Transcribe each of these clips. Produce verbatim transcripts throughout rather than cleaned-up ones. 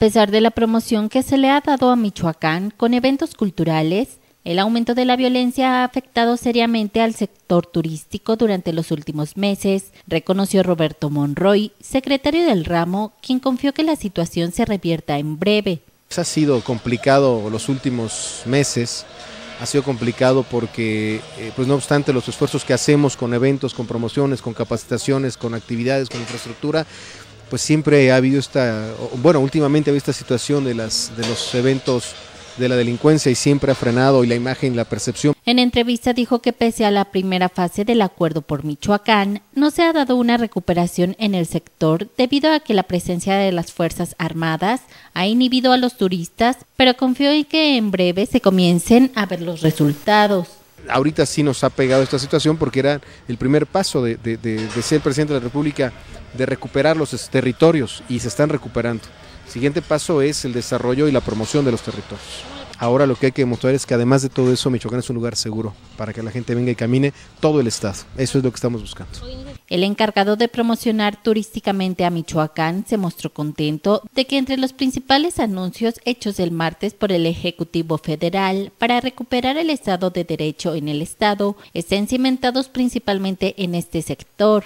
pesar de la promoción que se le ha dado a Michoacán con eventos culturales, el aumento de la violencia ha afectado seriamente al sector turístico durante los últimos meses, reconoció Roberto Monroy, secretario del ramo, quien confió que la situación se revierta en breve. Ha sido complicado los últimos meses, ha sido complicado porque, pues no obstante los esfuerzos que hacemos con eventos, con promociones, con capacitaciones, con actividades, con infraestructura, pues siempre ha habido esta, bueno, últimamente ha habido esta situación de, las, de los eventos de la delincuencia y siempre ha frenado y la imagen, la percepción. En entrevista dijo que pese a la primera fase del acuerdo por Michoacán, no se ha dado una recuperación en el sector debido a que la presencia de las Fuerzas Armadas ha inhibido a los turistas, pero confío en que en breve se comiencen a ver los resultados. Ahorita sí nos ha pegado esta situación porque era el primer paso de, de, de, de ser presidente de la República, de recuperar los territorios, y se están recuperando. El siguiente paso es el desarrollo y la promoción de los territorios. Ahora lo que hay que demostrar es que además de todo eso, Michoacán es un lugar seguro para que la gente venga y camine todo el estado. Eso es lo que estamos buscando. El encargado de promocionar turísticamente a Michoacán se mostró contento de que entre los principales anuncios hechos el martes por el Ejecutivo Federal para recuperar el Estado de Derecho en el estado estén cimentados principalmente en este sector.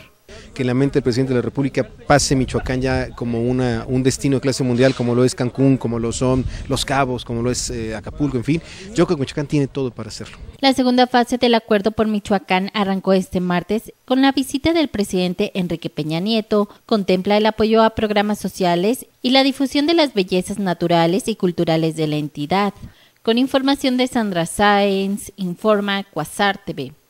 Que en la mente del presidente de la República pase Michoacán ya como una, un destino de clase mundial, como lo es Cancún, como lo son Los Cabos, como lo es eh, Acapulco, en fin. Yo creo que Michoacán tiene todo para hacerlo. La segunda fase del acuerdo por Michoacán arrancó este martes con la visita del presidente Enrique Peña Nieto. Contempla el apoyo a programas sociales y la difusión de las bellezas naturales y culturales de la entidad. Con información de Sandra Sáenz, Informa, Cuasar T V.